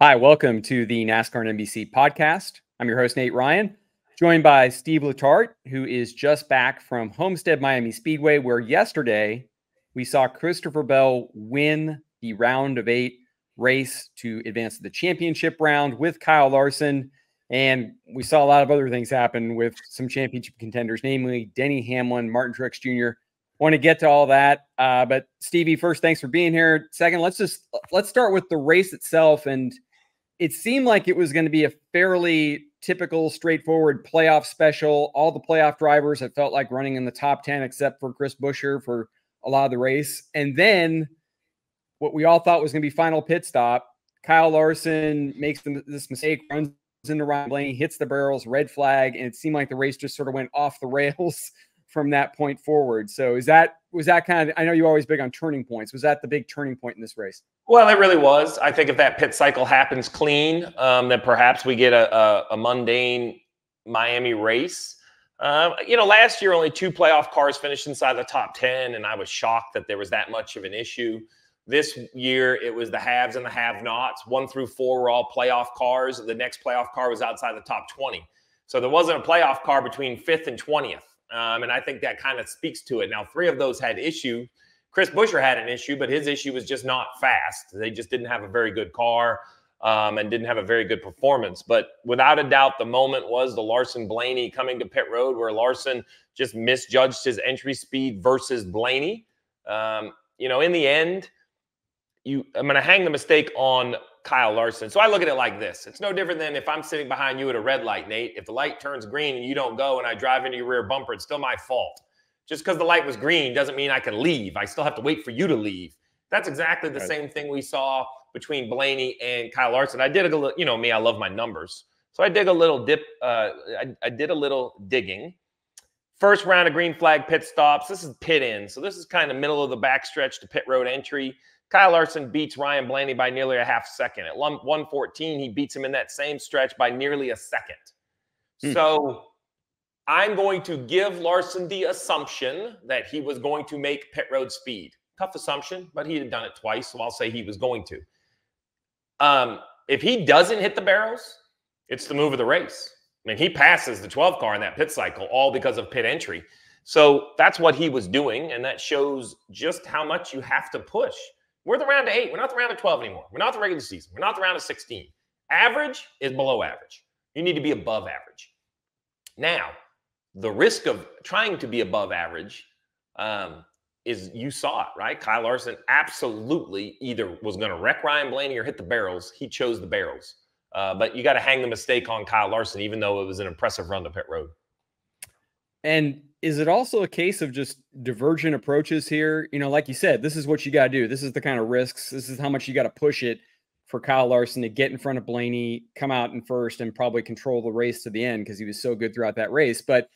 Hi, welcome to the NASCAR and NBC podcast. I'm your host, Nate Ryan, joined by Steve Letarte, who is just back from Homestead Miami Speedway, where yesterday we saw Christopher Bell win the round of 8 race to advance to the championship round with Kyle Larson. And we saw a lot of other things happen with some championship contenders, namely Denny Hamlin, Martin Truex Jr. Want to get to all that. But Stevie, first, thanks for being here. Second, let's start with the race itself. And it seemed like it was going to be a fairly typical, straightforward playoff special. All the playoff drivers, it felt like, running in the top 10, except for Chris Buescher for a lot of the race. And then what we all thought was going to be final pit stop, Kyle Larson makes this mistake, runs into Ryan Blaney, hits the barrels, red flag, and it seemed like the race just sort of went off the rails from that point forward. So was that kind of, I know you're always big on turning points. Was that the big turning point in this race? Well, it really was. I think if that pit cycle happens clean, then perhaps we get a mundane Miami race. You know, last year only 2 playoff cars finished inside the top 10, and I was shocked that there was that much of an issue. This year it was the haves and the have-nots. 1 through 4 were all playoff cars. The next playoff car was outside the top 20. So there wasn't a playoff car between 5th and 20th. And I think that kind of speaks to it. Now, 3 of those had issue. Chris Buescher had an issue, but his issue was just not fast. They just didn't have a very good car and didn't have a very good performance. But without a doubt, the moment was the Larson-Blaney coming to pit road, where Larson just misjudged his entry speed versus Blaney. You know, in the end, I'm going to hang the mistake on Kyle Larson. So I look at it like this. It's no different than if I'm sitting behind you at a red light, Nate. If the light turns green and you don't go and I drive into your rear bumper, it's still my fault. Just because the light was green doesn't mean I can leave. I still have to wait for you to leave. That's exactly the same thing we saw between Blaney and Kyle Larson. I did a little, you know me, I love my numbers. So I did a little digging. First round of green flag pit stops. This is pit in. So this is kind of middle of the backstretch to pit road entry. Kyle Larson beats Ryan Blaney by nearly a half second. At 1:14, he beats him in that same stretch by nearly a second. So I'm going to give Larson the assumption that he was going to make pit road speed. Tough assumption, but he had done it twice, so I'll say he was going to. If he doesn't hit the barrels, it's the move of the race. I mean, he passes the 12 car in that pit cycle, all because of pit entry. So that's what he was doing, and that shows just how much you have to push. We're the round of 8. We're not the round of 12 anymore. We're not the regular season. We're not the round of 16. Average is below average. You need to be above average. Now, the risk of trying to be above average is, you saw it, right? Kyle Larson absolutely either was going to wreck Ryan Blaney or hit the barrels. He chose the barrels. But you got to hang the mistake on Kyle Larson, even though it was an impressive run to pit road. And is it also a case of just divergent approaches here? You know, like you said, this is what you got to do. This is the kind of risks. This is how much you got to push it for Kyle Larson to get in front of Blaney, come out in first, and probably control the race to the end because he was so good throughout that race. But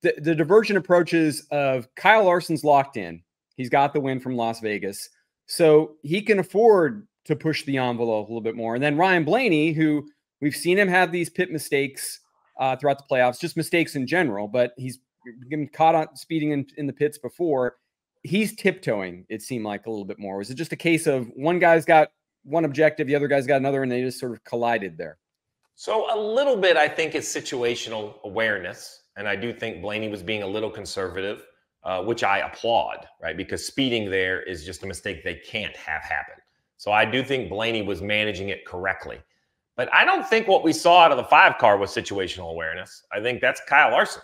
the divergent approaches of Kyle Larson's locked in. He's got the win from Las Vegas. So he can afford to push the envelope a little bit more. And then Ryan Blaney, who we've seen him have these pit mistakes throughout the playoffs, just mistakes in general, but he's been caught on speeding in the pits before. He's tiptoeing, it seemed like, a little bit more. Was it just a case of one guy's got one objective, the other guy's got another, and they just sort of collided there? So a little bit, I think, is situational awareness. And I do think Blaney was being a little conservative, which I applaud, right? Because speeding there is just a mistake they can't have happen. So I do think Blaney was managing it correctly. But I don't think what we saw out of the 5 car was situational awareness. I think that's Kyle Larson.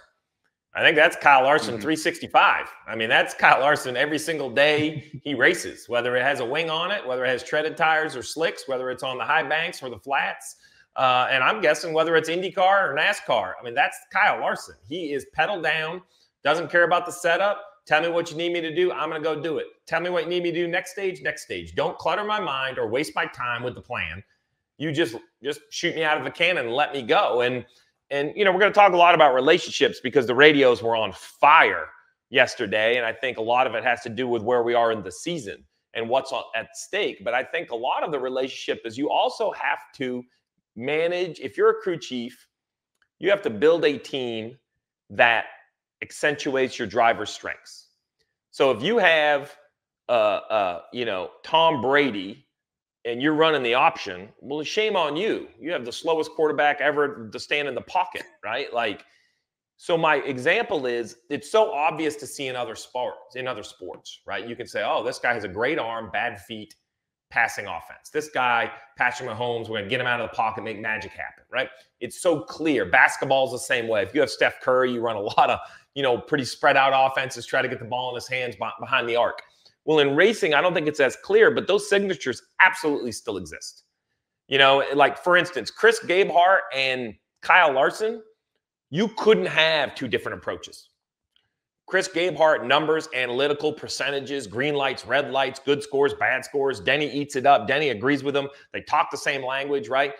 I think that's Kyle Larson 365. I mean, that's Kyle Larson every single day he races, whether it has a wing on it, whether it has treaded tires or slicks, whether it's on the high banks or the flats. And I'm guessing whether it's IndyCar or NASCAR. I mean, that's Kyle Larson. He is pedal down, doesn't care about the setup. Tell me what you need me to do. I'm going to go do it. Tell me what you need me to do next stage, next stage. Don't clutter my mind or waste my time with the plan. You just shoot me out of a cannon and let me go. And you know, we're going to talk a lot about relationships because the radios were on fire yesterday. And I think a lot of it has to do with where we are in the season and what's at stake. But I think a lot of the relationship is you also have to manage. If you're a crew chief, you have to build a team that accentuates your driver's strengths. So if you have, you know, Tom Brady and you're running the option, well, shame on you. You have the slowest quarterback ever to stand in the pocket, right? Like, so my example is, it's so obvious to see in other sports, right? You can say, oh, this guy has a great arm, bad feet, passing offense. This guy, Patrick Mahomes, we're going to get him out of the pocket, make magic happen, right? It's so clear. Basketball's the same way. If you have Steph Curry, you run a lot of, pretty spread out offenses, try to get the ball in his hands behind the arc. Well, in racing, I don't think it's as clear, but those signatures absolutely still exist. Like, for instance, Chris Gabehart and Kyle Larson, you couldn't have two different approaches. Chris Gabehart, numbers, analytical, percentages, green lights, red lights, good scores, bad scores. Denny eats it up. Denny agrees with him. They talk the same language, right?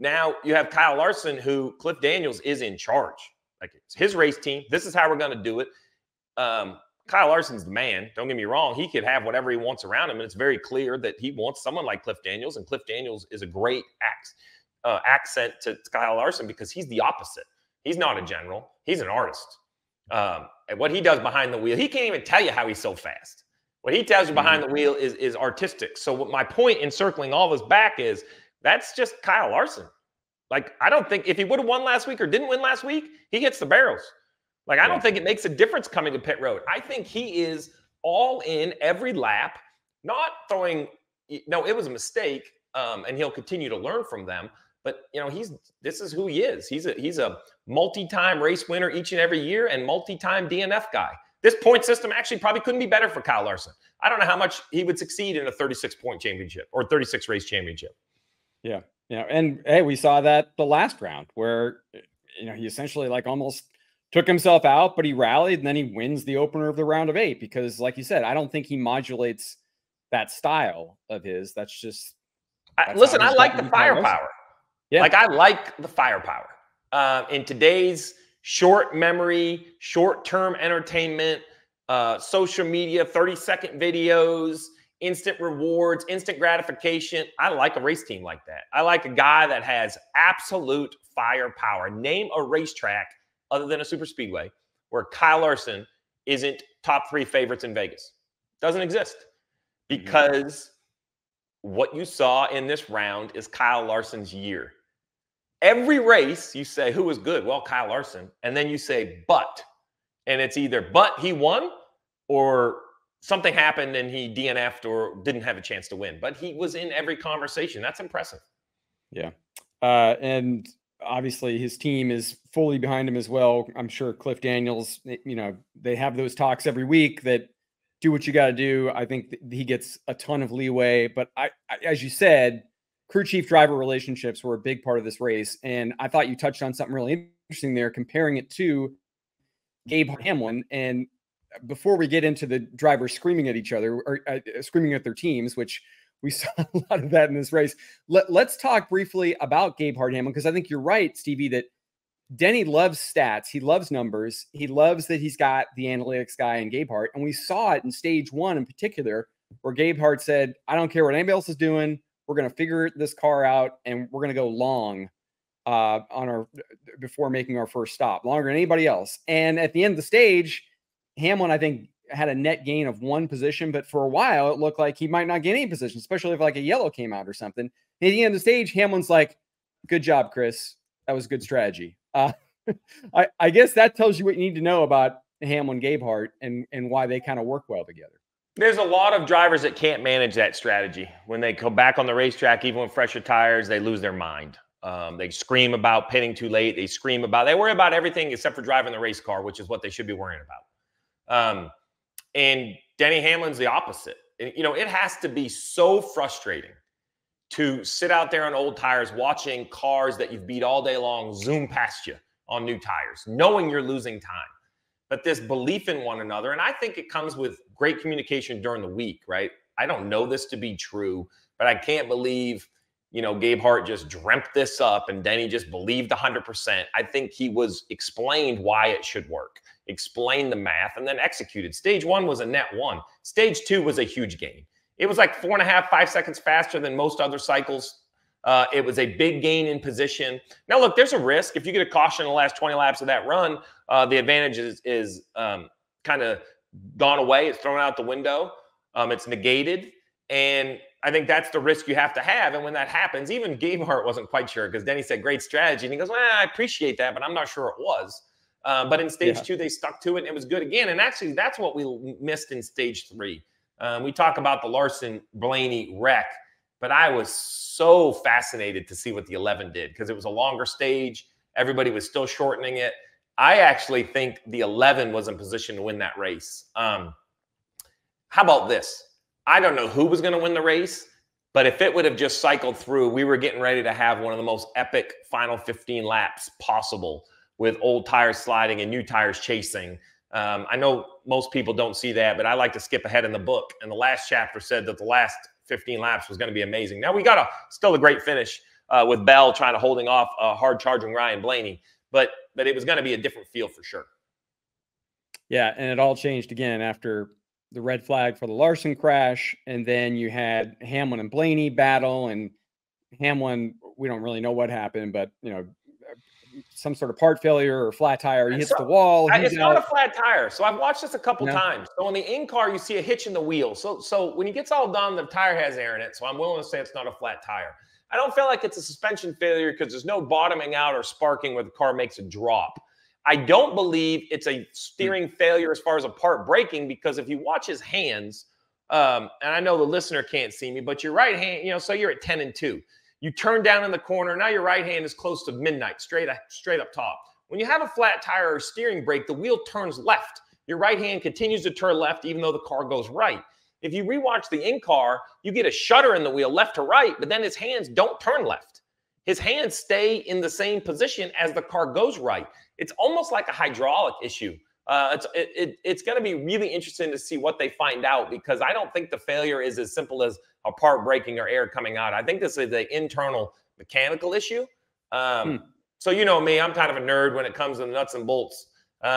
Now you have Kyle Larson, who Cliff Daniels is in charge. Like, it's his race team. This is how we're going to do it. Kyle Larson's the man. Don't get me wrong. He could have whatever he wants around him, and it's very clear that he wants someone like Cliff Daniels, and Cliff Daniels is a great accent to Kyle Larson because he's the opposite. He's not a general. He's an artist. And what he does behind the wheel, he can't even tell you how he's so fast. What he tells you behind the wheel is artistic. So what my point in circling all this back is, that's just Kyle Larson. Like, I don't think if he would have won last week or didn't win last week, he gets the barrels. Like, I don't think it makes a difference coming to pit road. I think he is all in every lap, not throwing. No, it was a mistake, and he'll continue to learn from them. But this is who he is. He's a multi-time race winner each and every year, and multi-time DNF guy. This point system actually probably couldn't be better for Kyle Larson. I don't know how much he would succeed in a 36-point championship or 36-race championship. Yeah, and hey, we saw that the last round where he essentially like almost took himself out, but he rallied, and then he wins the opener of the round of 8 because, like you said, I don't think he modulates that style of his. That's just I like the firepower. Yeah. Like, I like the firepower. In today's short memory, short-term entertainment, social media, 30-second videos, instant rewards, instant gratification, I like a race team like that. I like a guy that has absolute firepower. Name a racetrack other than a super speedway where Kyle Larson isn't top 3 favorites in Vegas. Doesn't exist, because what you saw in this round is Kyle Larson's year. Every race, you say, who was good? Well, Kyle Larson. And then you say, but. And it's either, but he won, or something happened and he DNF'd or didn't have a chance to win. But he was in every conversation. That's impressive. Yeah. And obviously his team is fully behind him as well. I'm sure Cliff Daniels, they have those talks every week that do what you got to do. I think he gets a ton of leeway. But I, as you said, crew chief driver relationships were a big part of this race, and I thought you touched on something really interesting there, comparing it to Gabehart Hamlin. And before we get into the drivers screaming at each other or screaming at their teams, which we saw a lot of that in this race, let's talk briefly about Gabehart Hamlin, because I think you're right, Stevie, that Denny loves stats. He loves numbers. He loves that he's got the analytics guy in Gabehart, and we saw it in stage 1 in particular, where Gabehart said, "I don't care what anybody else is doing. We're going to figure this car out, and we're going to go long before making our first stop, longer than anybody else." And at the end of the stage, Hamlin, I think, had a net gain of 1 position, but for a while it looked like he might not get any position, especially if like a yellow came out or something. And at the end of the stage, Hamlin's like, "Good job, Chris. That was good strategy." I guess that tells you what you need to know about Hamlin, Gabehart, and why they kind of work well together. There's a lot of drivers that can't manage that strategy. When they come back on the racetrack, even with fresher tires, they lose their mind. They scream about pitting too late. They scream about, they worry about everything except for driving the race car, which is what they should be worrying about. And Denny Hamlin's the opposite. It has to be so frustrating to sit out there on old tires watching cars that you've beat all day long zoom past you on new tires, knowing you're losing time. But this belief in one another, and I think it comes with great communication during the week, right? I don't know this to be true, but I can't believe, Gabehart just dreamt this up and Denny just believed 100%. I think he was explained why it should work, explained the math, and then executed. Stage 1 was a net 1. Stage 2 was a huge gain. It was like 4.5, 5 seconds faster than most other cycles. It was a big gain in position. Now, look, there's a risk. If you get a caution in the last 20 laps of that run, the advantage is kind of gone away. It's thrown out the window. It's negated. And I think that's the risk you have to have. And when that happens, even Gabehart wasn't quite sure, because Denny said, great strategy. And he goes, well, I appreciate that, but I'm not sure it was. But in stage two, they stuck to it, and it was good again. And actually, that's what we missed in stage three. We talk about the Larson-Blaney wreck, but I was so fascinated to see what the 11 did, because it was a longer stage. Everybody was still shortening it. I actually think the 11 was in position to win that race. How about this? I don't know who was going to win the race, but if it would have just cycled through, we were getting ready to have one of the most epic final 15 laps possible, with old tires sliding and new tires chasing. I know most people don't see that, but I like to skip ahead in the book. And the last chapter said that the last 15 laps was going to be amazing. Now, we got still a great finish with Bell trying to holding off hard-charging Ryan Blaney, but it was going to be a different feel for sure. Yeah, and it all changed again after the red flag for the Larson crash, and then you had Hamlin and Blaney battle, and Hamlin, we don't really know what happened, but, you know, some sort of part failure or flat tire. He hits the wall. It's not a flat tire. So I've watched this a couple times. So in the in-car, you see a hitch in the wheel. So when he gets all done, the tire has air in it. So I'm willing to say it's not a flat tire. I don't feel like it's a suspension failure, because there's no bottoming out or sparking where the car makes a drop. I don't believe it's a steering failure as far as a part breaking, because if you watch his hands, and I know the listener can't see me, but your right hand, you know, so you're at 10 and 2. You turn down in the corner. Now your right hand is close to midnight, straight up top. When you have a flat tire or steering brake, the wheel turns left. Your right hand continues to turn left even though the car goes right. If you rewatch the in-car, you get a shudder in the wheel left to right, but then his hands don't turn left. His hands stay in the same position as the car goes right. It's almost like a hydraulic issue. It's going to be really interesting to see what they find out, because I don't think the failure is as simple as a part breaking or air coming out. I think this is an internal mechanical issue. So you know me, I'm kind of a nerd when it comes to the nuts and bolts. So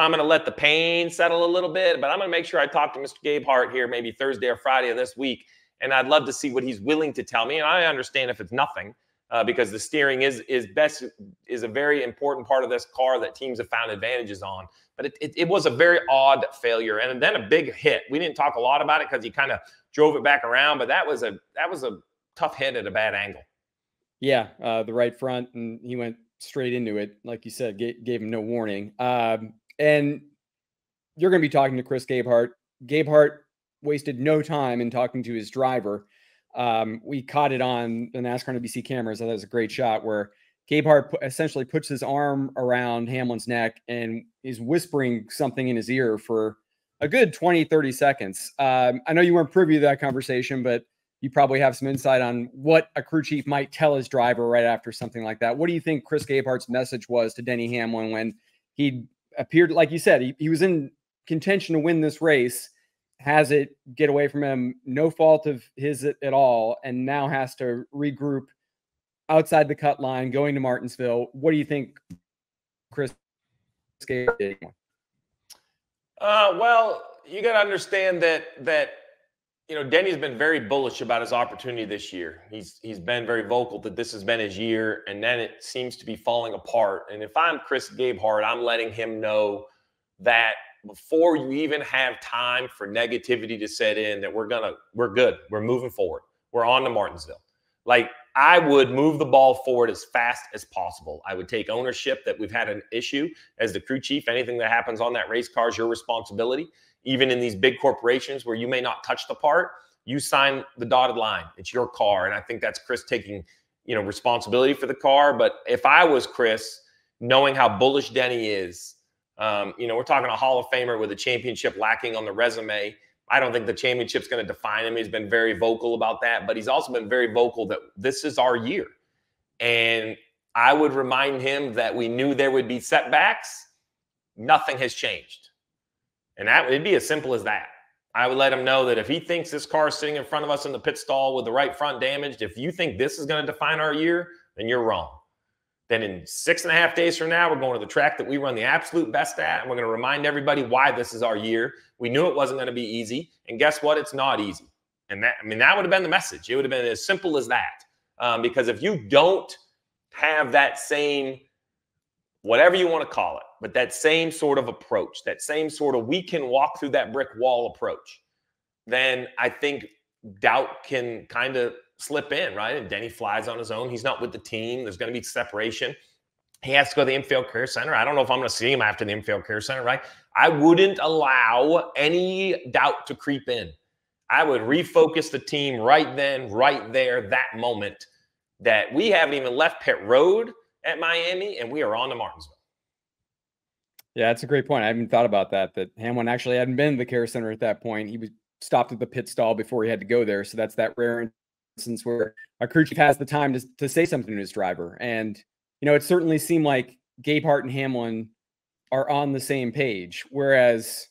I'm going to let the pain settle a little bit, but I'm going to make sure I talk to Mr. Gabehart here maybe Thursday or Friday of this week, and I'd love to see what he's willing to tell me. And I understand if it's nothing, because the steering is a very important part of this car that teams have found advantages on. But it was a very odd failure, and then a big hit. We didn't talk a lot about it because he kind of drove it back around, but that was a tough hit at a bad angle. Yeah, the right front, and he went straight into it, like you said, gave him no warning. And you're going to be talking to Chris Gabehart. Gabehart wasted no time in talking to his driver. We caught it on the NASCAR NBC cameras. I thought it was a great shot where Gabehart essentially puts his arm around Hamlin's neck and is whispering something in his ear for a good 20, 30 seconds. I know you weren't privy to that conversation, but you probably have some insight on what a crew chief might tell his driver right after something like that. What do you think Chris Gabehart's message was to Denny Hamlin when he appeared, like you said, he was in contention to win this race, has it get away from him, no fault of his at all, and now has to regroup outside the cut line, going to Martinsville? What do you think Chris Gabehart did? Well, you got to understand that you know, Denny's been very bullish about his opportunity this year. He's been very vocal that this has been his year, and then it seems to be falling apart. And if I'm Chris Gabehart, I'm letting him know that before you even have time for negativity to set in, that we're good. We're moving forward. We're on to Martinsville. Like, I would move the ball forward as fast as possible. I would take ownership that we've had an issue as the crew chief. Anything that happens on that race car is your responsibility. Even in these big corporations where you may not touch the part, you sign the dotted line. It's your car. And I think that's Chris taking, you know, responsibility for the car. But if I was Chris, knowing how bullish Denny is, you know, we're talking a Hall of Famer with a championship lacking on the resume. I don't think the championship's going to define him. He's been very vocal about that, but he's also been very vocal that this is our year. And I would remind him that we knew there would be setbacks. Nothing has changed. And that would be as simple as that. I would let him know that if he thinks this car is sitting in front of us in the pit stall with the right front damaged, if you think this is going to define our year, then you're wrong. Then in 6.5 days from now, we're going to the track that we run the absolute best at, and we're going to remind everybody why this is our year. We knew it wasn't going to be easy, and guess what? It's not easy. And that, I mean, that would have been the message. It would have been as simple as that, because if you don't have that same, whatever you want to call it, but that same sort of approach, that same sort of we can walk through that brick wall approach, then I think doubt can kind of slip in, right? And Denny flies on his own. He's not with the team. There's going to be separation. He has to go to the Infield Career Center. I don't know if I'm going to see him after the Infield Career Center, right? I wouldn't allow any doubt to creep in. I would refocus the team right then, right there, that moment, that we haven't even left pit road at Miami and we are on to Martinsville. Yeah, that's a great point. I haven't thought about that, that Hamlin actually hadn't been to the Care Center at that point. He was stopped at the pit stall before he had to go there. So that's that rare instance where a crew chief has the time to say something to his driver. And, you know, it certainly seemed like Gabehart and Hamlin are on the same page, whereas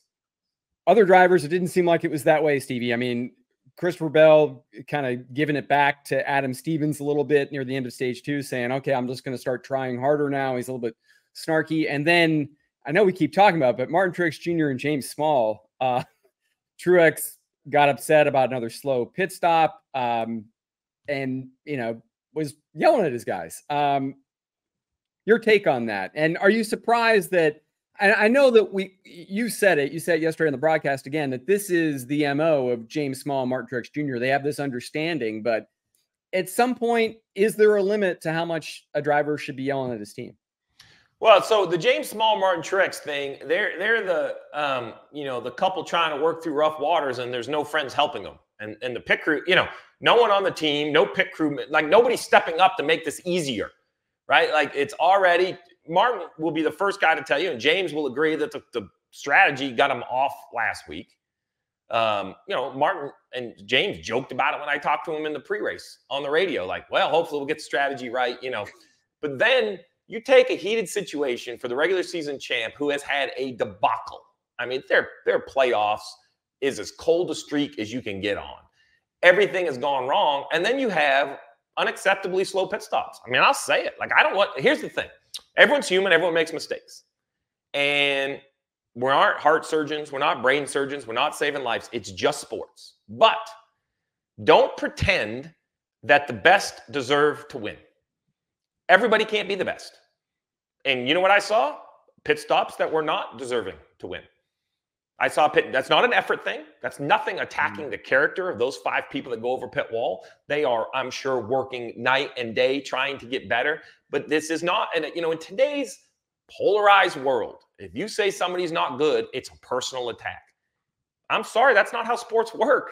other drivers, it didn't seem like it was that way, Stevie. I mean, Christopher Bell kind of giving it back to Adam Stevens a little bit near the end of stage two, saying, okay, I'm just going to start trying harder now. He's a little bit snarky. And then I know we keep talking about it, but Martin Truex Jr. and James Small, Truex got upset about another slow pit stop and, you know, was yelling at his guys. Your take on that. And are you surprised that, and I know that you said it, you said it yesterday on the broadcast again, that this is the MO of James Small and Martin Truex Jr. They have this understanding, but at some point, is there a limit to how much a driver should be yelling at his team? Well, so the James Small, Martin Truex thing, they're the, you know, the couple trying to work through rough waters and there's no friends helping them. And the pit crew, you know, no one on the team, no pit crew, like nobody's stepping up to make this easier, right? Like it's already, Martin will be the first guy to tell you, and James will agree that the strategy got him off last week. You know, Martin and James joked about it when I talked to him in the pre-race on the radio, like, well, hopefully we'll get the strategy right, you know. But then you take a heated situation for the regular season champ who has had a debacle. I mean, their playoffs is as cold a streak as you can get on. Everything has gone wrong. And then you have unacceptably slow pit stops. I mean, I'll say it. Like, I don't want, here's the thing. Everyone's human. Everyone makes mistakes. And we aren't heart surgeons. We're not brain surgeons. We're not saving lives. It's just sports. But don't pretend that the best deserve to win. Everybody can't be the best. And you know what I saw? Pit stops that were not deserving to win. I saw pit. That's not an effort thing. That's nothing attacking the character of those five people that go over pit wall. They are, I'm sure, working night and day trying to get better. But this is not, and you know, in today's polarized world, if you say somebody's not good, it's a personal attack. I'm sorry, that's not how sports work.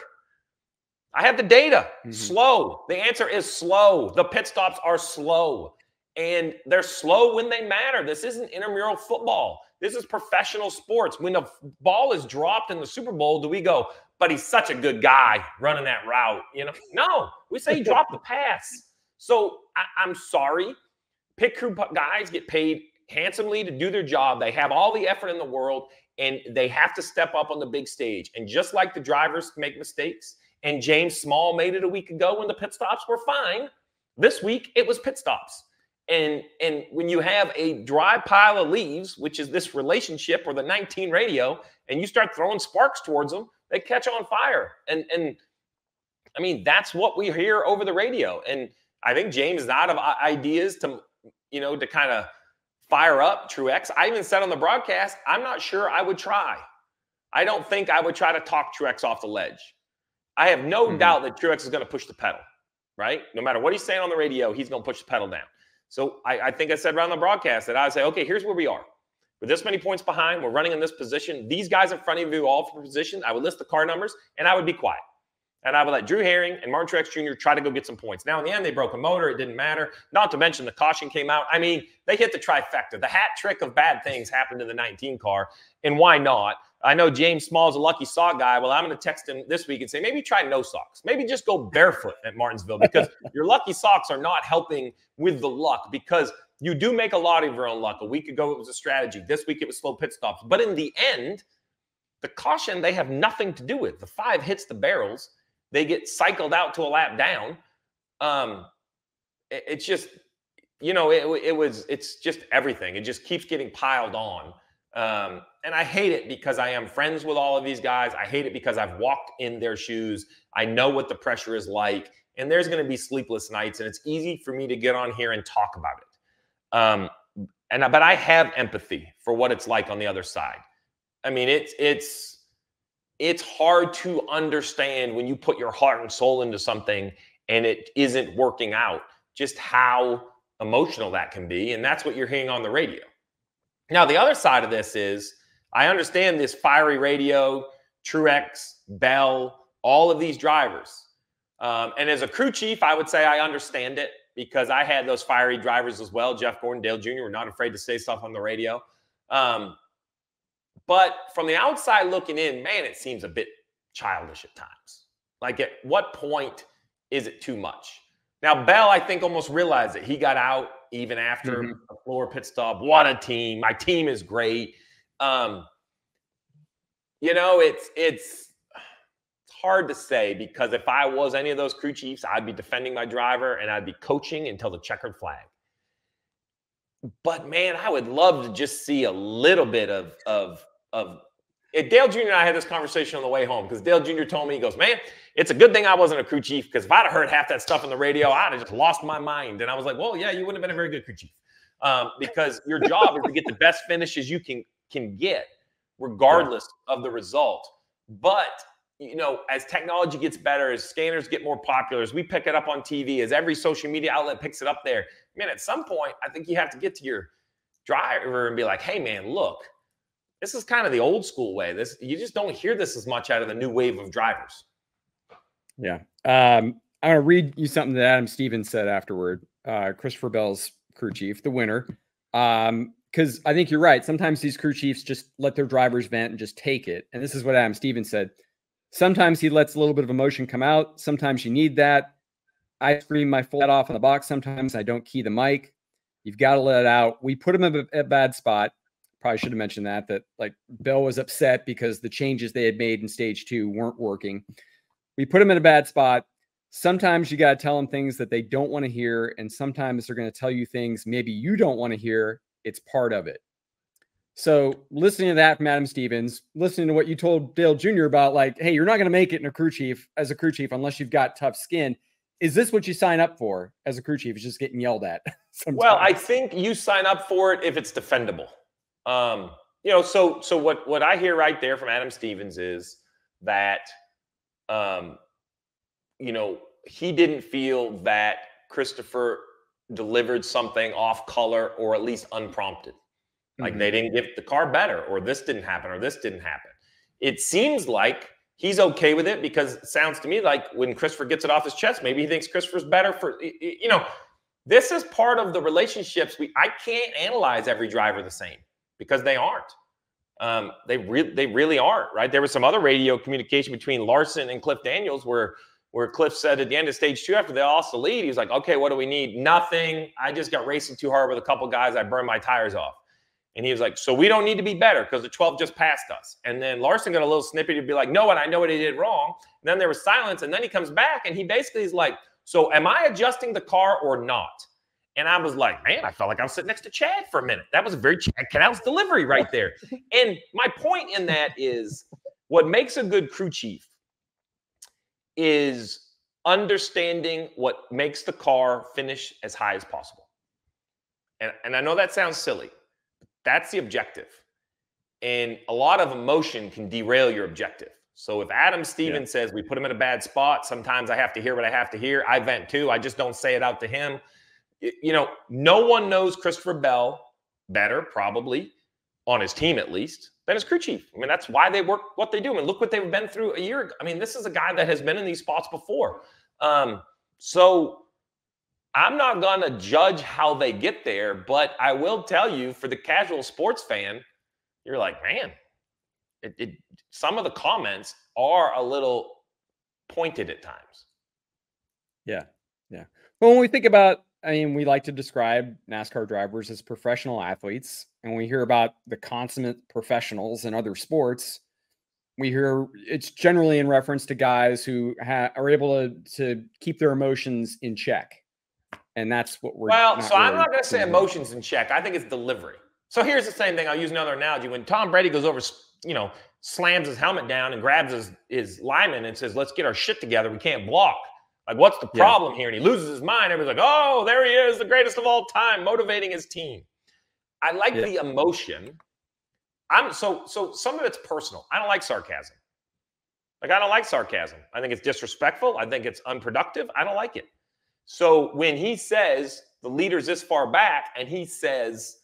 I have the data. Slow. The answer is slow. The pit stops are slow. And they're slow when they matter. This isn't intramural football. This is professional sports. When the ball is dropped in the Super Bowl, do we go, but he's such a good guy running that route? You know, no, we say he dropped the pass. So I'm sorry. Pit crew guys get paid handsomely to do their job. They have all the effort in the world, and they have to step up on the big stage. And just like the drivers make mistakes, and James Small made it a week ago when the pit stops were fine, this week it was pit stops. And when you have a dry pile of leaves, which is this relationship or the 19 radio, and you start throwing sparks towards them, they catch on fire. And I mean, that's what we hear over the radio. And I think James is out of ideas to, you know, to kind of fire up Truex. I even said on the broadcast, I'm not sure I would try. I don't think I would try to talk Truex off the ledge. I have no doubt that Truex is going to push the pedal, right? No matter what he's saying on the radio, he's going to push the pedal down. So I think I said around the broadcast that I would say, okay, here's where we are. We're this many points behind. We're running in this position. These guys in front of you all for position. I would list the car numbers, and I would be quiet. And I would let Drew Herring and Martin Truex Jr. try to go get some points. Now, in the end, they broke a motor. It didn't matter. Not to mention the caution came out. I mean, they hit the trifecta. The hat trick of bad things happened in the 19 car, and why not? I know James Small's a lucky sock guy. Well, I'm going to text him this week and say, maybe try no socks. Maybe just go barefoot at Martinsville because your lucky socks are not helping with the luck because you do make a lot of your own luck. A week ago, it was a strategy. This week, it was slow pit stops. But in the end, the caution, they have nothing to do with. The five hits the barrels. They get cycled out to a lap down. It's just, you know, it's just everything. It just keeps getting piled on. And I hate it because I am friends with all of these guys. I hate it because I've walked in their shoes. I know what the pressure is like, and there's going to be sleepless nights, and it's easy for me to get on here and talk about it. But I have empathy for what it's like on the other side. I mean, it's it's hard to understand when you put your heart and soul into something and it isn't working out, just how emotional that can be. And that's what you're hearing on the radio. Now, the other side of this is, I understand this fiery radio, Truex, Bell, all of these drivers. And as a crew chief, I would say I understand it, because I had those fiery drivers as well. Jeff Gordon, Dale Jr. were not afraid to say stuff on the radio. But from the outside looking in, man, it seems a bit childish at times. Like, at what point is it too much? Now, Bell, I think, almost realized that he got out even after the floor pit stop. What a team. My team is great. You know, it's hard to say, because if I was any of those crew chiefs, I'd be defending my driver and I'd be coaching until the checkered flag. But, man, I would love to just see a little bit of Dale Jr. and I had this conversation on the way home, because Dale Jr. told me, he goes, man, it's a good thing I wasn't a crew chief, because if I'd have heard half that stuff on the radio, I'd have just lost my mind. And I was like, well, yeah, you wouldn't have been a very good crew chief, because your job is to get the best finishes you can get, regardless of the result. But, you know, as technology gets better, as scanners get more popular, as we pick it up on TV, as every social media outlet picks it up there, man, at some point, I think you have to get to your driver and be like, hey, man, look, this is kind of the old school way. This, you just don't hear this as much out of the new wave of drivers. Yeah. I'm going to read you something that Adam Stevens said afterward. Christopher Bell's crew chief, the winner. Because I think you're right. Sometimes these crew chiefs just let their drivers vent and just take it. And this is what Adam Stevens said. Sometimes he lets a little bit of emotion come out. Sometimes you need that. I scream my full head off on the box. Sometimes I don't key the mic. You've got to let it out. We put him in a bad spot. Probably should have mentioned that like Bell was upset because the changes they had made in stage two weren't working. We put him in a bad spot. Sometimes you got to tell them things that they don't want to hear. And sometimes they're going to tell you things maybe you don't want to hear. It's part of it. So listening to that from Adam Stevens, listening to what you told Dale Jr. about, like, hey, you're not going to make it in a crew chief as a crew chief unless you've got tough skin. Is this what you sign up for as a crew chief, is just getting yelled at sometimes? Well, I think you sign up for it if it's defendable. You know, so what I hear right there from Adam Stevens is that, you know, he didn't feel that Christopher delivered something off color or at least unprompted. Like they didn't get the car better, or this didn't happen, or this didn't happen. It seems like he's okay with it, because it sounds to me like when Christopher gets it off his chest, maybe he thinks Christopher's better for, you know, this is part of the relationships. I can't analyze every driver the same, because they aren't. They really aren't, right? There was some other radio communication between Larson and Cliff Daniels where Cliff said at the end of stage two, after they lost the lead, he was like, okay, what do we need? Nothing. I just got racing too hard with a couple guys. I burned my tires off. And he was like, so we don't need to be better because the 12 just passed us. And then Larson got a little snippy to be like, no, and I know what he did wrong. And then there was silence. And then he comes back and he basically is like, so am I adjusting the car or not? And I was like, man, I felt like I was sitting next to Chad for a minute. That was a very Chad Knaus delivery right there. And my point in that is, what makes a good crew chief is understanding what makes the car finish as high as possible. And I know that sounds silly. But that's the objective. And a lot of emotion can derail your objective. So if Adam Stevens says we put him in a bad spot, sometimes I have to hear what I have to hear. I vent too. I just don't say it out to him. You know, no one knows Christopher Bell better, probably, on his team at least, than his crew chief. I mean, that's why they work what they do. I mean, look what they've been through a year ago. I mean, this is a guy that has been in these spots before. So I'm not going to judge how they get there, but I will tell you, for the casual sports fan, you're like, man, some of the comments are a little pointed at times. Yeah, yeah. Well, when we think about, I mean, we like to describe NASCAR drivers as professional athletes, and we hear about the consummate professionals in other sports. We hear it's generally in reference to guys who are able to keep their emotions in check. And that's what we're I'm not going to say emotions in check. I think it's delivery. So here's the same thing. I'll use another analogy. When Tom Brady goes over, you know, slams his helmet down and grabs his lineman and says, let's get our shit together. We can't block. Like, what's the problem here? And he loses his mind. Everybody's like, oh, there he is, the greatest of all time, motivating his team. I like the emotion. So some of it's personal. I don't like sarcasm. Like, I don't like sarcasm. I think it's disrespectful. I think it's unproductive. I don't like it. So when he says the leader's this far back and he says,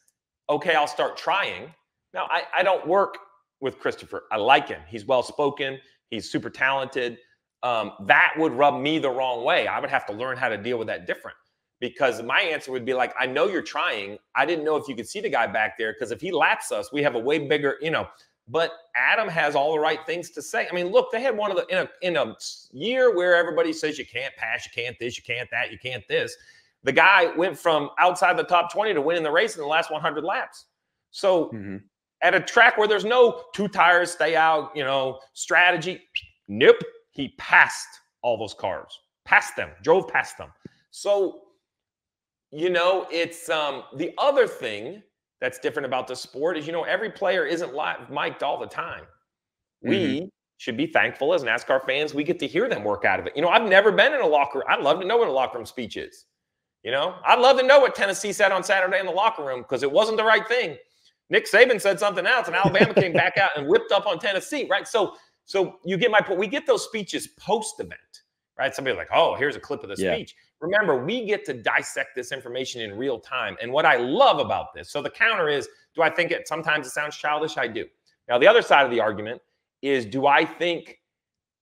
okay, I'll start trying. Now, I don't work with Christopher. I like him. He's well-spoken. He's super talented. That would rub me the wrong way. I would have to learn how to deal with that different, because my answer would be like, I know you're trying. I didn't know if you could see the guy back there, because if he laps us, we have a way bigger, you know. But Adam has all the right things to say. I mean, look, they had one of the in a year where everybody says you can't pass, you can't this, you can't that, you can't this. The guy went from outside the top 20 to winning the race in the last 100 laps. So at a track where there's no two tires, stay out, you know, strategy, nope. He passed all those cars, passed them, drove past them. So, you know, it's the other thing that's different about the sport is, you know, every player isn't live mic'd all the time. We should be thankful as NASCAR fans, we get to hear them work out of it. You know, I've never been in a locker room. I'd love to know what a locker room speech is. You know, I'd love to know what Tennessee said on Saturday in the locker room, because it wasn't the right thing. Nick Saban said something else and Alabama came back out and whipped up on Tennessee, right? So you get my point. We get those speeches post-event, right? Somebody's like, oh, here's a clip of the speech. Remember, we get to dissect this information in real time. And what I love about this, so the counter is, do I think it sometimes it sounds childish? I do. Now, the other side of the argument is, do I think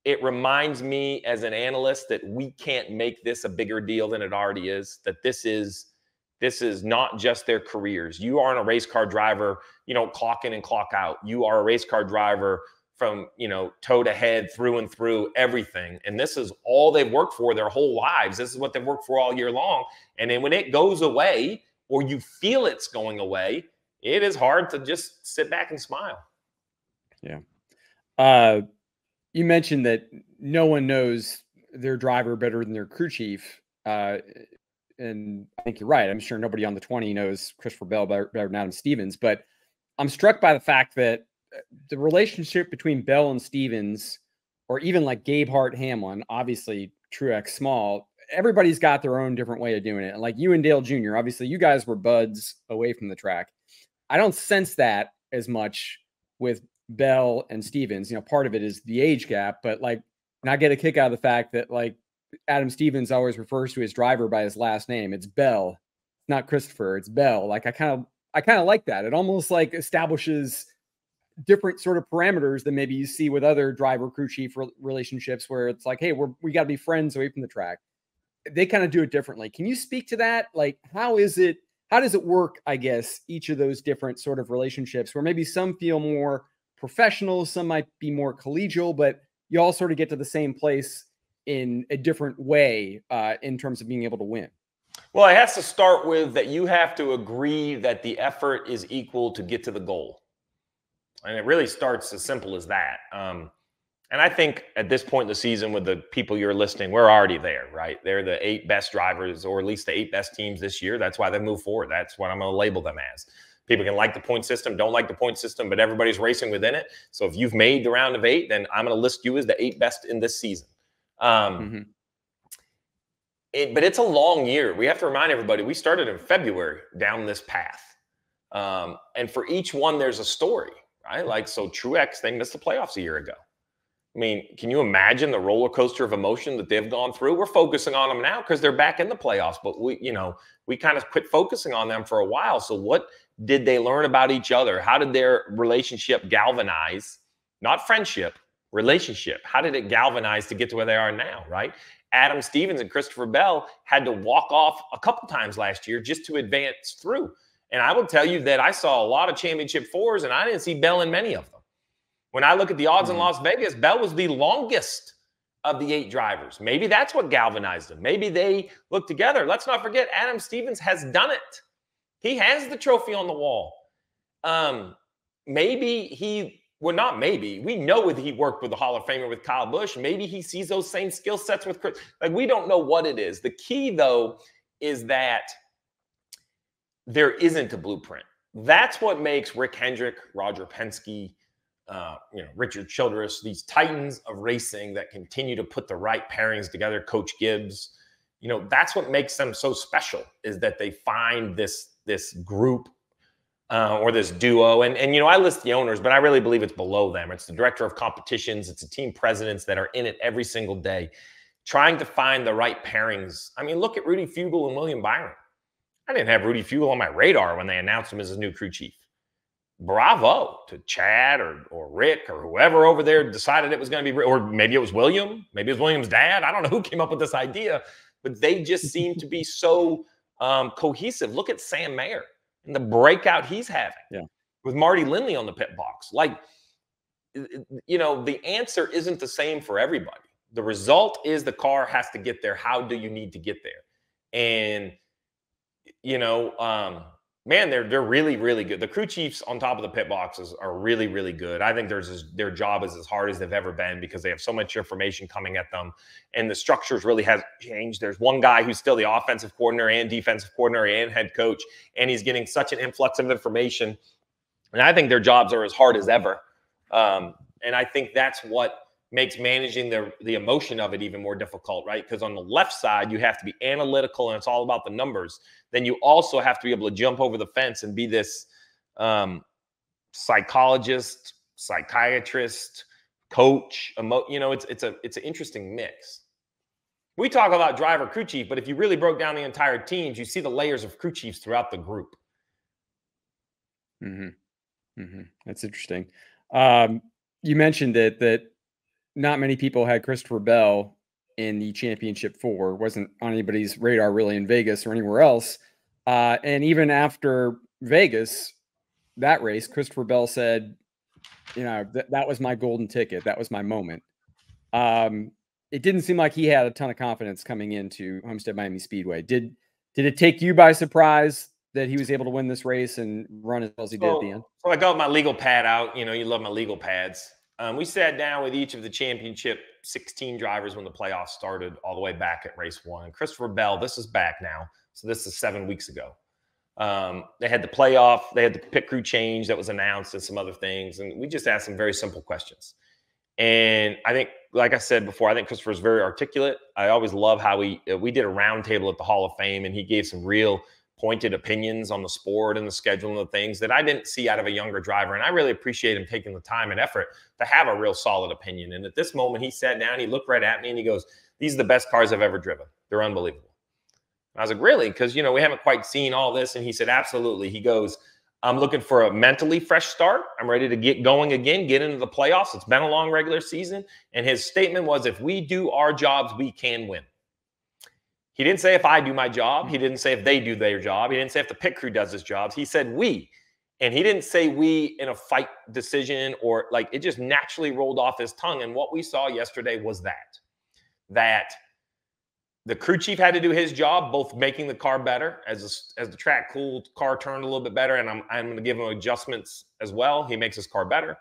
it reminds me as an analyst that we can't make this a bigger deal than it already is, that this is not just their careers. You aren't a race car driver, you know, clock in and clock out. You are a race car driver from, you know, toe to head, through and through, everything. And this is all they've worked for their whole lives. This is what they've worked for all year long. And then when it goes away, or you feel it's going away, it is hard to just sit back and smile. Yeah. You mentioned that no one knows their driver better than their crew chief. And I think you're right. I'm sure nobody on the 20 knows Christopher Bell better than Adam Stevens. But I'm struck by the fact that the relationship between Bell and Stevens, or even like Gabehart, Hamlin, obviously Truex, Small, everybody's got their own different way of doing it. And like you and Dale Jr., obviously you guys were buds away from the track. I don't sense that as much with Bell and Stevens. You know, part of it is the age gap, but like, and I get a kick out of the fact that like Adam Stevens always refers to his driver by his last name. It's Bell, not Christopher. It's Bell. Like I kind of like that. It almost like establishes different sort of parameters than maybe you see with other driver crew chief relationships, where it's like, hey, we got to be friends away from the track. They kind of do it differently. Can you speak to that? Like, how does it work? I guess each of those different sort of relationships, where maybe some feel more professional, some might be more collegial, but you all sort of get to the same place in a different way in terms of being able to win. Well, it has to start with that. You have to agree that the effort is equal to get to the goal. And it really starts as simple as that. And I think at this point in the season, with the people you're listing, we're already there, right? They're the 8 best drivers, or at least the 8 best teams this year. That's why they move forward. That's what I'm going to label them as. People can like the point system, don't like the point system, but everybody's racing within it. So if you've made the round of 8, then I'm going to list you as the 8 best in this season. But it's a long year. We have to remind everybody, we started in February down this path. And for each one, there's a story. Right? Like, so Truex, they missed the playoffs a year ago. I mean, can you imagine the roller coaster of emotion that they've gone through? We're focusing on them now because they're back in the playoffs, but we kind of quit focusing on them for a while. So what did they learn about each other? How did their relationship galvanize? Not friendship, relationship. How did it galvanize to get to where they are now, right? Adam Stevens and Christopher Bell had to walk off a couple times last year just to advance through. And I will tell you that I saw a lot of championship fours, and I didn't see Bell in many of them. When I look at the odds in Las Vegas, Bell was the longest of the 8 drivers. Maybe that's what galvanized them. Maybe they looked together. Let's not forget, Adam Stevens has done it. He has the trophy on the wall. We know that he worked with the Hall of Famer with Kyle Busch. Maybe he sees those same skill sets with Chris. Like, we don't know what it is. The key, though, is that there isn't a blueprint. That's what makes Rick Hendrick, Roger Penske, Richard Childress, these titans of racing that continue to put the right pairings together, Coach Gibbs. You know, that's what makes them so special, is that they find this group or this duo. And, you know, I list the owners, but I really believe it's below them. It's the director of competitions. It's the team presidents that are in it every single day, trying to find the right pairings. I mean, look at Rudy Fugle and William Byron. I didn't have Rudy Fugle on my radar when they announced him as his new crew chief. Bravo to Chad or Rick or whoever over there decided it was going to be, or maybe it was William, maybe it was William's dad. I don't know who came up with this idea, but they just seem to be so cohesive. Look at Sam Mayer and the breakout he's having with Marty Lindley on the pit box. Like, you know, the answer isn't the same for everybody. The result is the car has to get there. How do you need to get there? And, you know, man, they're really, really good. The crew chiefs on top of the pit boxes are really, really good. I think their job is as hard as they've ever been because they have so much information coming at them. And the structures really has changed. There's one guy who's still the offensive coordinator and defensive coordinator and head coach, and he's getting such an influx of information. And I think their jobs are as hard as ever. And I think that's what makes managing the emotion of it even more difficult, right? Because on the left side, you have to be analytical and it's all about the numbers. Then you also have to be able to jump over the fence and be this psychologist, psychiatrist, coach. You know, it's an interesting mix. We talk about driver crew chief, but if you really broke down the entire teams, you see the layers of crew chiefs throughout the group. Mm-hmm. Mm-hmm. That's interesting. You mentioned that not many people had Christopher Bell in the championship four, wasn't on anybody's radar really in Vegas or anywhere else. And even after Vegas, that race, Christopher Bell said, you know, that was my golden ticket. That was my moment. It didn't seem like he had a ton of confidence coming into Homestead Miami Speedway. Did it take you by surprise that he was able to win this race and run as well as he did at the end? So I got my legal pad out. You know, you love my legal pads. We sat down with each of the championship 16 drivers when the playoffs started all the way back at race one. Christopher Bell, this is back now. So this is 7 weeks ago. They had the playoff. They had the pit crew change that was announced and some other things. And we just asked some very simple questions. And I think, like I said before, I think Christopher is very articulate. I always love how we did a roundtable at the Hall of Fame, and he gave some real pointed opinions on the sport and the schedule and the things that I didn't see out of a younger driver. And I really appreciate him taking the time and effort to have a real solid opinion. And at this moment, he sat down, he looked right at me and he goes, these are the best cars I've ever driven. They're unbelievable. And I was like, really? Because, you know, we haven't quite seen all this. And he said, absolutely. He goes, I'm looking for a mentally fresh start. I'm ready to get going again, get into the playoffs. It's been a long regular season. And his statement was, if we do our jobs, we can win. He didn't say if I do my job. He didn't say if they do their job. He didn't say if the pit crew does his job. He said we. And he didn't say we in a fight decision or like it just naturally rolled off his tongue. And what we saw yesterday was that the crew chief had to do his job, both making the car better as the track cooled, car turned a little bit better. And I'm going to give him adjustments as well. He makes his car better.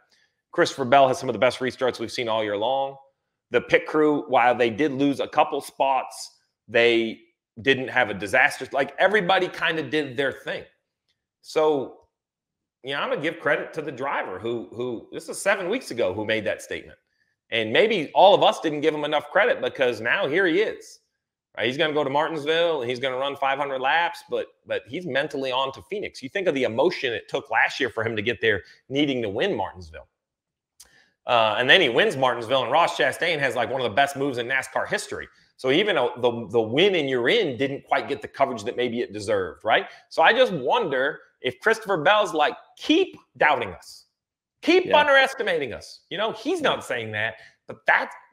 Christopher Bell has some of the best restarts we've seen all year long. The pit crew, while they did lose a couple spots, they didn't have a disaster. Like everybody kind of did their thing. So, you know, I'm going to give credit to the driver who this is 7 weeks ago, who made that statement. And maybe all of us didn't give him enough credit because now here he is, right? He's going to go to Martinsville and he's going to run 500 laps, but he's mentally on to Phoenix. You think of the emotion it took last year for him to get there needing to win Martinsville. And then he wins Martinsville and Ross Chastain has like one of the best moves in NASCAR history. So even though the win in your end didn't quite get the coverage that maybe it deserved, right? So I just wonder if Christopher Bell's like, keep doubting us. Keep underestimating us. You know, he's not saying that, but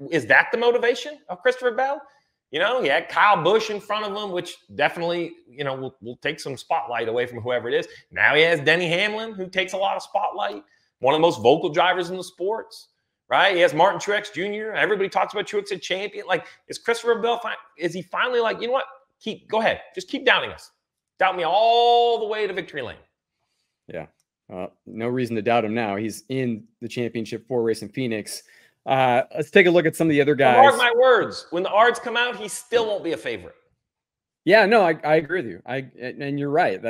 is that the motivation of Christopher Bell? You know, he had Kyle Busch in front of him, which definitely, you know, will take some spotlight away from whoever it is. Now he has Denny Hamlin, who takes a lot of spotlight, one of the most vocal drivers in the sports. Right? He has Martin Truex Jr. Everybody talks about Truex a champion. Like, is Christopher Bell, is he finally like, you know what? Go ahead. Just keep doubting us. Doubt me all the way to victory lane. Yeah. No reason to doubt him now. He's in the championship four race in Phoenix. Let's take a look at some of the other guys. Mark my words. When the odds come out, he still won't be a favorite. Yeah, no, I agree with you. And you're right.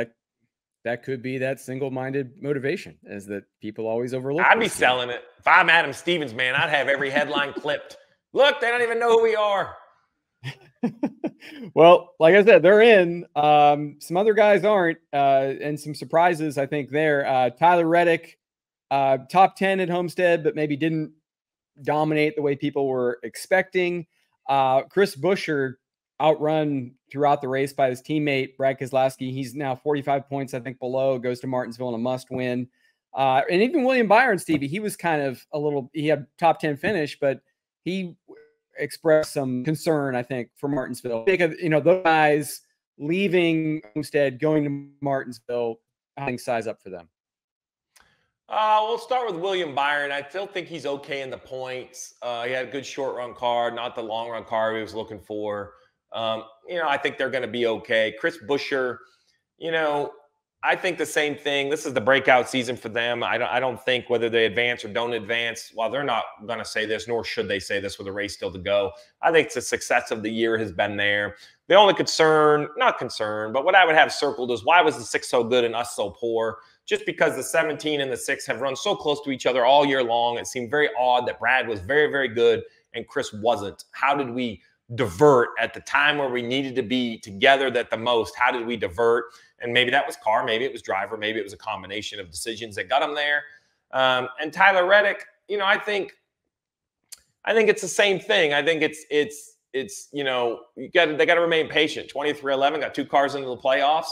That could be that single-minded motivation is that people always overlook. I'd be selling it. If I'm Adam Stevens, man, I'd have every headline clipped. Look, they don't even know who we are. Well, like I said, they're in. Some other guys aren't, and some surprises, I think, there. Tyler Reddick, top 10 at Homestead, but maybe didn't dominate the way people were expecting. Chris Buescher, outrun throughout the race by his teammate, Brad Keselowski. He's now 45 points, I think, below, goes to Martinsville in a must-win. And even William Byron, Stevie, he was kind of a little – he had top 10 finish, but he – expressed some concern, I think, for Martinsville. You know, those guys leaving Homestead, going to Martinsville, I think size up for them. We'll start with William Byron. I still think he's okay in the points. He had a good short run car, not the long run car he was looking for. You know, I think they're going to be okay. Chris Buescher, you know, I think the same thing. This is the breakout season for them. I don't think whether they advance or don't advance, while they're not going to say this, nor should they say this with a race still to go, I think the success of the year has been there. The only concern, not concern, but what I would have circled is why was the 6 so good and us so poor? Just because the 17 and the 6 have run so close to each other all year long, it seemed very odd that Brad was very, very good and Chris wasn't. How did we divert at the time where we needed to be together that the most? How did we divert? And maybe that was car, maybe it was driver, maybe it was a combination of decisions that got him there. And Tyler Reddick, you know, I think it's the same thing. I think it's you know, they got to remain patient. 23-11 got two cars into the playoffs,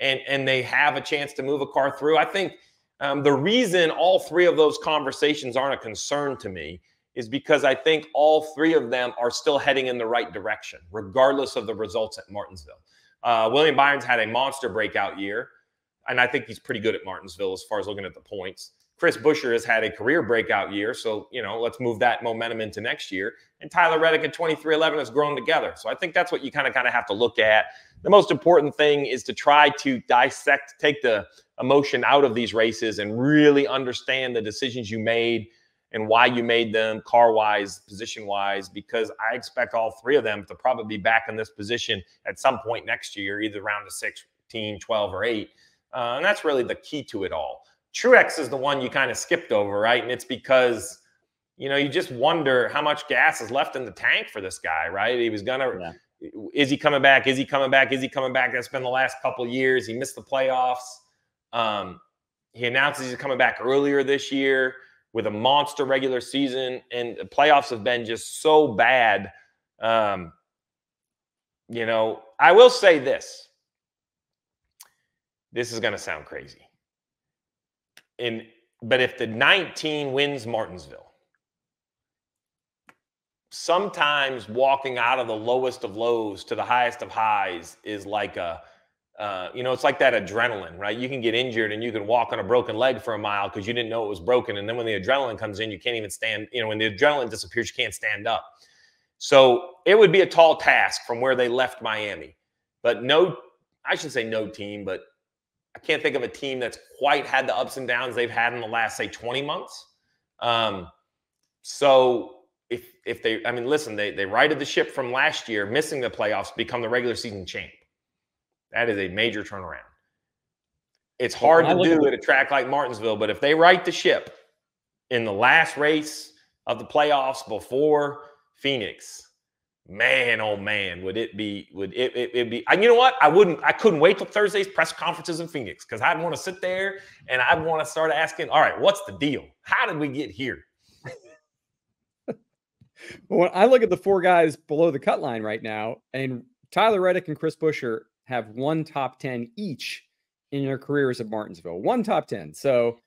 and they have a chance to move a car through. I think the reason all three of those conversations aren't a concern to me is because I think all three of them are still heading in the right direction, regardless of the results at Martinsville. William Byron's had a monster breakout year, and I think he's pretty good at Martinsville as far as looking at the points. Chris Buescher has had a career breakout year, so, you know, let's move that momentum into next year. And Tyler Reddick at 23-11 has grown together. So I think that's what you kind of have to look at. The most important thing is to try to dissect, take the emotion out of these races and really understand the decisions you made and why you made them car-wise, position-wise, because I expect all three of them to probably be back in this position at some point next year, either round of 16, 12, or 8. And that's really the key to it all. Truex is the one you kind of skipped over, right? And it's because, you know, you just wonder how much gas is left in the tank for this guy, right? He was going to Is he coming back? Is he coming back? Is he coming back? That's been the last couple of years. He missed the playoffs. He announces he's coming back earlier this year with a monster regular season, and the playoffs have been just so bad. You know, I will say this. This is going to sound crazy. But if the 19 wins Martinsville, sometimes walking out of the lowest of lows to the highest of highs is like a, you know, it's like that adrenaline, right? You can get injured and you can walk on a broken leg for a mile because you didn't know it was broken. And then when the adrenaline comes in, you can't even stand, you know, when the adrenaline disappears, you can't stand up. So it would be a tall task from where they left Miami. But no, I shouldn't say no team, but I can't think of a team that's quite had the ups and downs they've had in the last, say, 20 months. So if they, I mean, listen, they righted the ship from last year, missing the playoffs, become the regular season champ. That is a major turnaround. It's hard to do at a track like Martinsville, but if they right the ship in the last race of the playoffs before Phoenix, man, oh man, would it be? You know what? I couldn't wait till Thursday's press conferences in Phoenix because I'd want to sit there and I'd want to start asking, all right, what's the deal? How did we get here? When I look at the four guys below the cut line right now, and Tyler Reddick and Chris Buescher have one top 10 each in their careers at Martinsville. One top 10. So,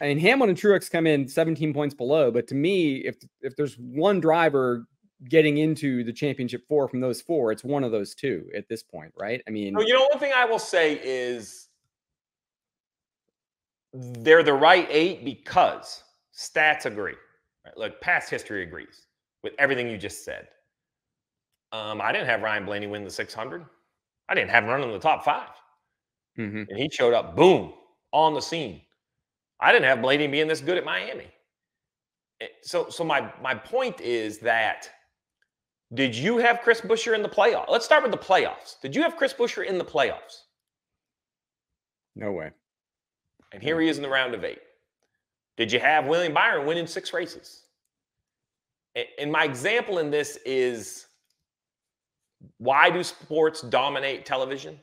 I mean, Hamlin and Truex come in 17 points below, but to me, if there's one driver getting into the championship four from those four, it's one of those two at this point, right? I mean, you know, one thing I will say is they're the right 8 because stats agree. Right? Look, past history agrees with everything you just said. I didn't have Ryan Blaney win the 600. I didn't have him running in the top 5. Mm-hmm. And he showed up, boom, on the scene. I didn't have Blaney being this good at Miami. So my point is that did you have Chris Buescher in the playoffs? Let's start with the playoffs. Did you have Chris Buescher in the playoffs? No way. And here he is in the round of 8. Did you have William Byron winning 6 races? And my example in this is Why do sports dominate television?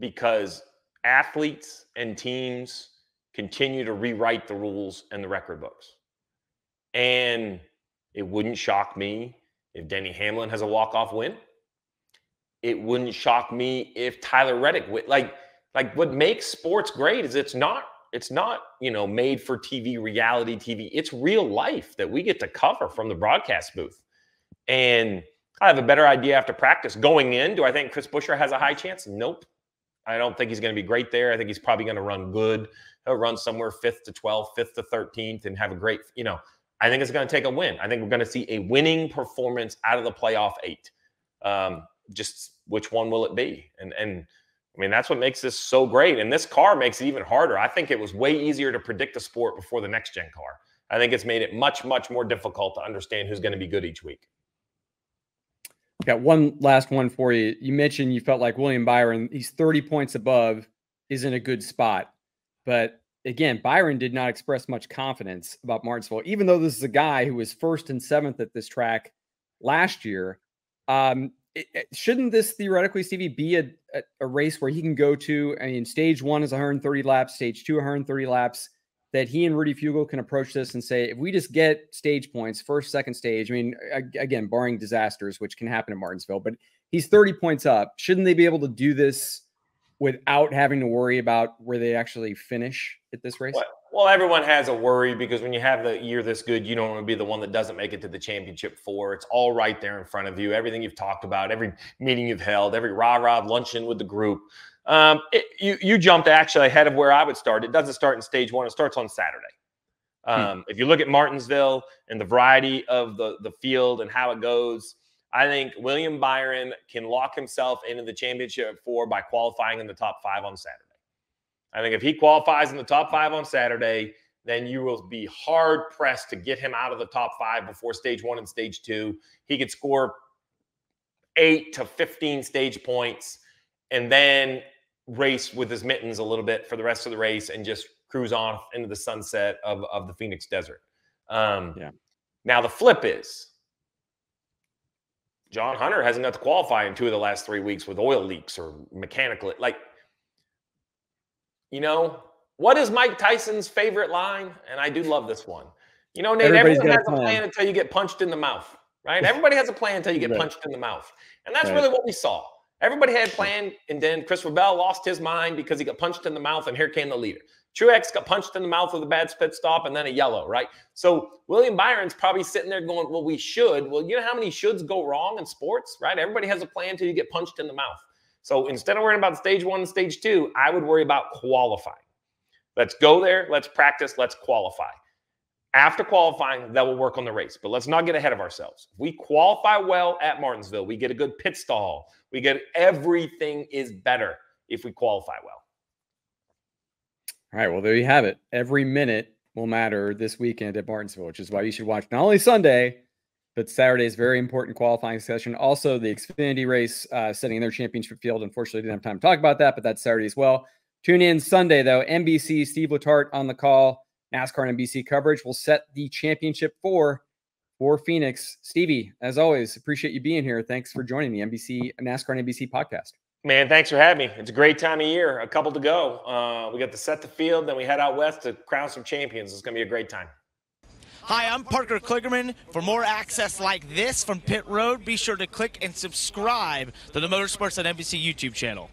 Because athletes and teams continue to rewrite the rules and the record books. And it wouldn't shock me if Denny Hamlin has a walk-off win. It wouldn't shock me if Tyler Reddick would. Like what makes sports great is it's not, you know, made for TV, reality TV. It's real life that we get to cover from the broadcast booth. And I have a better idea after practice. Going in, do I think Chris Buescher has a high chance? Nope. I don't think he's going to be great there. I think he's probably going to run good. He'll run somewhere 5th to 12th, 5th to 13th, and have a great, you know. I think it's going to take a win. I think we're going to see a winning performance out of the playoff 8. Just which one will it be? And I mean, that's what makes this so great. And this car makes it even harder. I think it was way easier to predict a sport before the next-gen car. I think it's made it much, much more difficult to understand who's going to be good each week. Got one last one for you. You mentioned you felt like William Byron, he's 30 points above, is in a good spot. But again, Byron did not express much confidence about Martinsville, even though this is a guy who was 1st and 7th at this track last year. Shouldn't this theoretically, Stevie, be a race where he can go to, I mean, stage one is 130 laps, stage two, 130 laps, that he and Rudy Fugle can approach this and say, if we just get stage points, 1st, 2nd stage, I mean, again, barring disasters, which can happen in Martinsville, but he's 30 points up. Shouldn't they be able to do this without having to worry about where they actually finish at this race? Well, everyone has a worry because when you have the year this good, you don't want to be the one that doesn't make it to the championship four. It's all right there in front of you. Everything you've talked about, every meeting you've held, every rah-rah luncheon with the group. You jumped actually ahead of where I would start. It doesn't start in stage one. It starts on Saturday. If you look at Martinsville and the variety of the field and how it goes, I think William Byron can lock himself into the championship four by qualifying in the top 5 on Saturday. I think if he qualifies in the top 5 on Saturday, then you will be hard pressed to get him out of the top 5 before stage one and stage two. He could score 8 to 15 stage points and then race with his mittens a little bit for the rest of the race and just cruise off into the sunset of the Phoenix Desert. Now the flip is John Hunter hasn't got to qualify in 2 of the last 3 weeks with oil leaks or mechanical. Like, you know, what is Mike Tyson's favorite line? And I do love this one. You know, Nate, everyone has a plan until you get punched in the mouth, right? Everybody has a plan until you get punched in the mouth. And that's really what we saw. Everybody had planned, and then Christopher Bell lost his mind because he got punched in the mouth, and here came the leader. Truex got punched in the mouth with a bad pit stop, and then a yellow, right? So William Byron's probably sitting there going, well, we should. Well, you know how many shoulds go wrong in sports, right? Everybody has a plan until you get punched in the mouth. So instead of worrying about stage one and stage two, I would worry about qualifying. Let's go there. Let's practice. Let's qualify. After qualifying, that will work on the race. But let's not get ahead of ourselves. If we qualify well at Martinsville, we get a good pit stall, we get everything is better if we qualify well. All right, well, there you have it. Every minute will matter this weekend at Martinsville, which is why you should watch not only Sunday, but Saturday's very important qualifying session. Also, the Xfinity race setting their championship field. Unfortunately, didn't have time to talk about that, but that's Saturday as well. Tune in Sunday, though. NBC, Steve Letarte on the call. NASCAR and NBC coverage will set the championship for Phoenix. Stevie, as always, appreciate you being here. Thanks for joining the NASCAR and NBC podcast. Man, thanks for having me. It's a great time of year. A couple to go. We got to set the field, then we head out west to crown some champions. It's going to be a great time. Hi, I'm Parker Kligerman. For more access like this from Pit Road, be sure to click and subscribe to the Motorsports on NBC YouTube channel.